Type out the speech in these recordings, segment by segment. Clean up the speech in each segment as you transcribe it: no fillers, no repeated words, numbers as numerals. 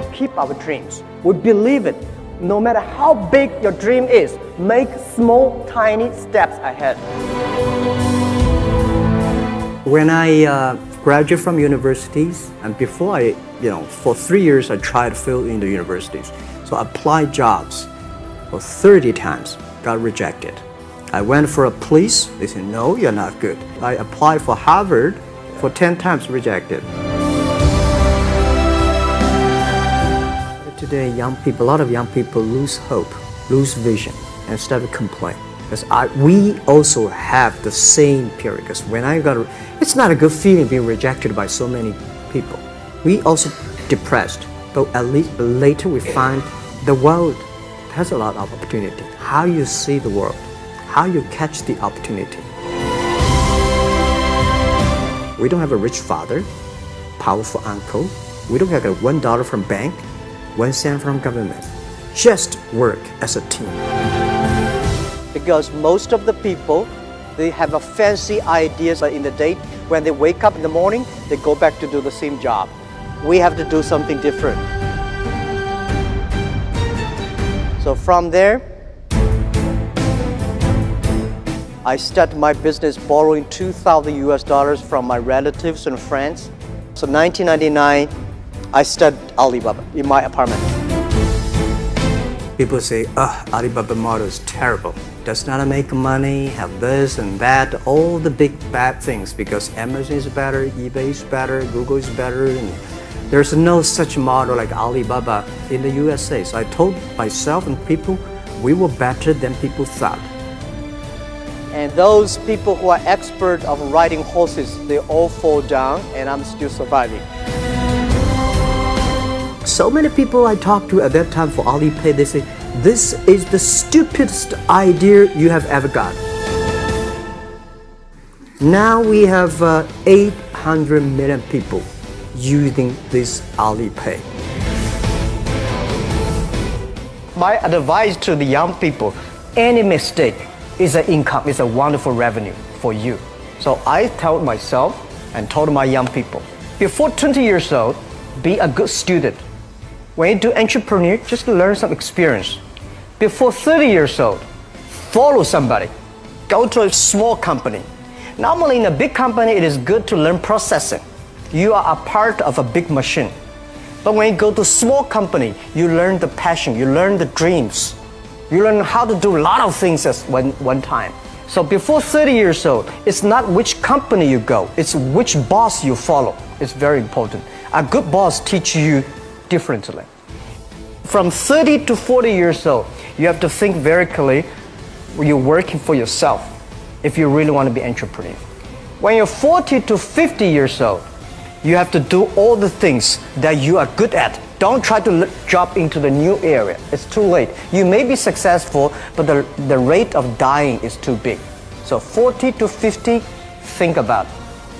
we keep our dreams. We believe it. No matter how big your dream is, make small, tiny steps ahead. When I graduated from universities, and before I, for 3 years I tried to fill in the universities. So I applied jobs for 30 times, got rejected. I went for a police, they said, no, you're not good. I applied for Harvard for 10 times, rejected. Today, young people, a lot of young people lose hope, lose vision, and start to complain. Because we also have the same period. Because when I got, it's not a good feeling being rejected by so many people. We also depressed, but at least later we find the world has a lot of opportunity. How you see the world, how you catch the opportunity. We don't have a rich father, powerful uncle. We don't have $1 from bank. 1 cent from government. Just work as a team. Because most of the people, they have a fancy ideas in the day. When they wake up in the morning, they go back to do the same job. We have to do something different. So from there, I started my business borrowing $2,000 from my relatives and friends. So 1999, I studied Alibaba in my apartment. People say, Alibaba model is terrible. Does not make money, have this and that, all the big bad things because Amazon is better, eBay is better, Google is better. And there's no such model like Alibaba in the USA. So I told myself and people, we were better than people thought. And those people who are expert of riding horses, they all fall down and I'm still surviving. So many people I talked to at that time for Alipay, they say, this is the stupidest idea you have ever got. Now we have 800 million people using this Alipay. My advice to the young people, any mistake is an income, is a wonderful revenue for you. So I told myself and told my young people, before 20 years old, be a good student. When you do entrepreneur, just learn some experience. Before 30 years old, follow somebody. Go to a small company. Normally in a big company, it is good to learn processing. You are a part of a big machine. But when you go to a small company, you learn the passion, you learn the dreams. You learn how to do a lot of things at one time. So before 30 years old, it's not which company you go, it's which boss you follow. It's very important. A good boss teaches you differently. From 30 to 40 years old, you have to think very clearly when you're working for yourself if you really want to be entrepreneur. When you're 40 to 50 years old, you have to do all the things that you are good at. Don't try to drop into the new area. It's too late. You may be successful, but the rate of dying is too big. So 40 to 50, think about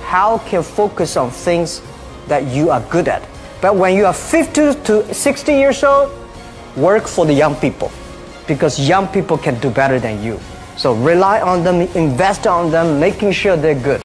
how can focus on things that you are good at. But when you are 50 to 60 years old, work for the young people because young people can do better than you. So rely on them, invest on them, making sure they're good.